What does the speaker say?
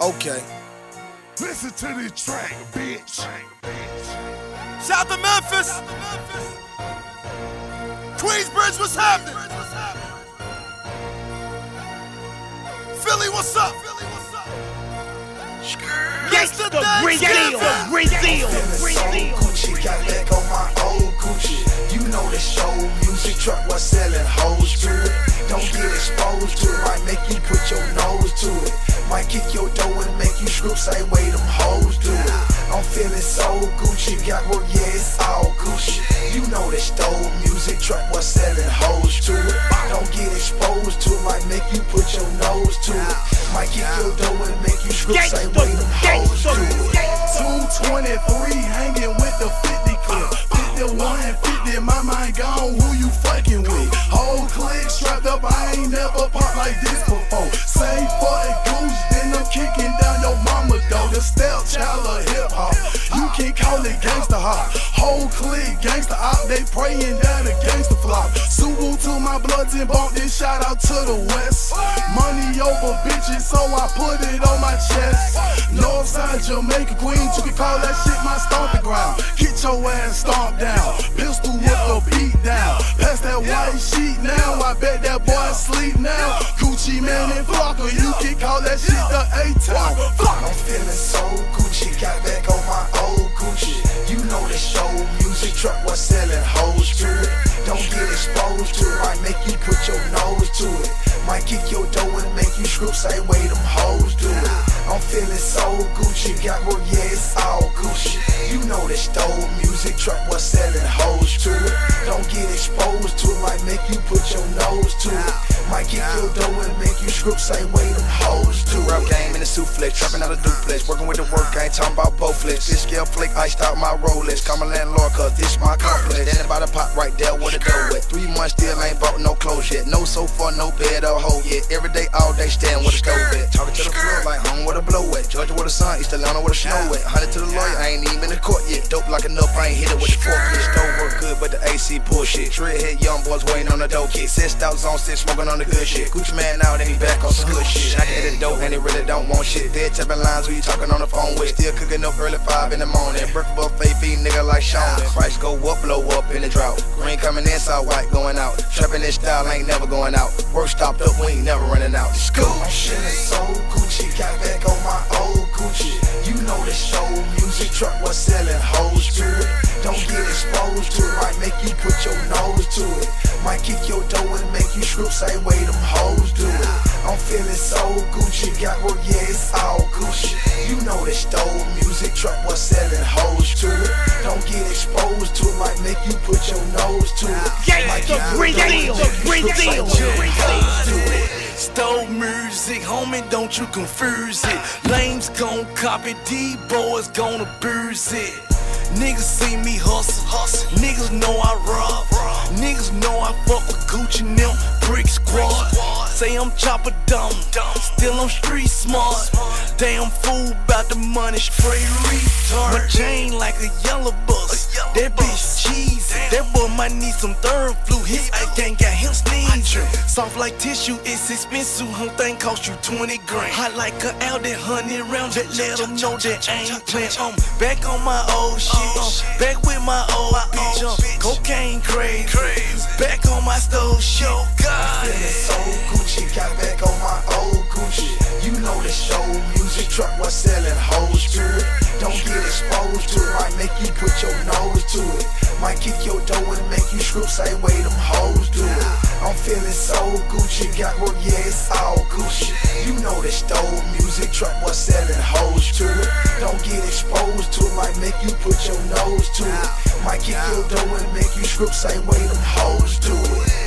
Okay. Listen to this track, bitch. Shout to Memphis. Queensbridge, what's happening? Philly, what's up? Yesterday, Brazil. Gucci, got back on my old Gucci. You know this show music truck was selling hoes to it. Don't get exposed to it. Might make you put your nose to it. Might kick your door and make you screw. Say, wait, them hoes do it. I'm feeling so Gucci. Got work, yeah, it's all Gucci. You know this dope music truck was selling hoes to it. Don't get exposed to it. Might make you put your nose to it. Might kick your door and make you screw. Say, wait, them hoes do it. 223 hanging with the 50 clip. 51 and 50, my mind gone. Who you fucking with? Whole clique strapped up. I ain't never popped like this before. Same fucking goose, then I'm kicking down your mama though. The stepchild of hip hop. You can call it gangsta hop. Whole clique gangsta op. They praying down the gangsta flop. Subu to my bloods and bump this. Shout out to the West. Money over bitches, so I put it on my chest. Northside Jamaica Queens, you can call that shit my stomping ground. Get your ass stomped down, pistol with a beat down. Pass that white sheet now, I bet that boy sleep now. Gucci Mane and Flocker, you can call that shit the A-Town. I'm feeling so Gucci, got back on my old Gucci. You know this show music truck was selling hoes to it. Don't get exposed to it, might make you put your nose to it. Might kick your door and make you screw. Say, wait, them hoes do it. I'm feeling so Gucci, got work, yeah, it's all Gucci. You know this dope music truck was selling hoes to it. Don't get exposed to it, might make you put your nose to it. Might kick your door and make you screw. Say, wait, them hoes do it. Rap game in a souffle, trapping out a duplex, working with the work, I ain't talking about both flicks. This scale flick, iced out my Rolex. Call my landlord, cause this my complex. Then about a pop right there with a dough wet. 3 months still ain't bought no clothes yet. No sofa, no bed, or hoe yet. Every day, all day, stand with a stove at. Talking to the floor like home with a blow wet. Georgia with a sun, East Atlanta with a snow wet. Hunted to the lawyer, I ain't even in the court yet. Dope locking up, I ain't hit it with the fork yet. Stove work good, but the AC bullshit. Shred head young boys waiting on the dough kit. Sessed out zone 6, smoking on the good shit. Gucci Mane out, and he back on some good shit. I can hit the dope, and he really don't want shit. Dead tapping lines, who you talking on the phone with? Still cooking up early 5 in the morning. Breakfast buffet feed nigga like Sean. Price go up, blow up in the drought. Green coming in, side white going out. Trapping this style ain't never going out. Work stopped up, we ain't never running out. School. I'm feeling so Gucci, got back on my old Gucci. You know this show music truck was selling hoes to it. Don't get exposed to it, might make you put your nose to it. Might kick your door and make you screw. Say, wait, them hoes do it. I'm feeling so Gucci, got work, yeah, it's all Gucci. You know this dope music truck was selling hoes to it. Don't get exposed to it, might make you put your nose to it. Yeah, like the Brazil. Stole music, homie, don't you confuse it. Lames gon' copy, D-boys gon' abuse it. Niggas see me hustle, niggas know I rob, niggas know I fuck with Gucci and them Brick Squad. Say I'm chopper dumb, still I'm street smart. Damn fool bout the money, straight retard. My chain like a yellow bus, that bitch cheesy. That boy might need some third flu, his gang got him sneezing. Soft like tissue, it's expensive, whole thing cost you 20 grand. Hot like an out that 100 rounds, just let them know that I ain't playing. I'm back on my old shit. Back with my old bitch, cocaine crazy. Back on my stove show, God. I'm feeling so Gucci, got back on my old Gucci. You know this show music truck was selling hoes to it. Don't get exposed to it, might make you put your nose to it. Might kick your door and make you screw. Say, wait, them hoes do it. I'm feeling so Gucci, got work, yeah, it's all Gucci. You know this dope music truck was selling hoes to it. Don't get exposed to it, might make you put your nose to it. Might kick your door and make you screw. Say, wait, them hoes do it.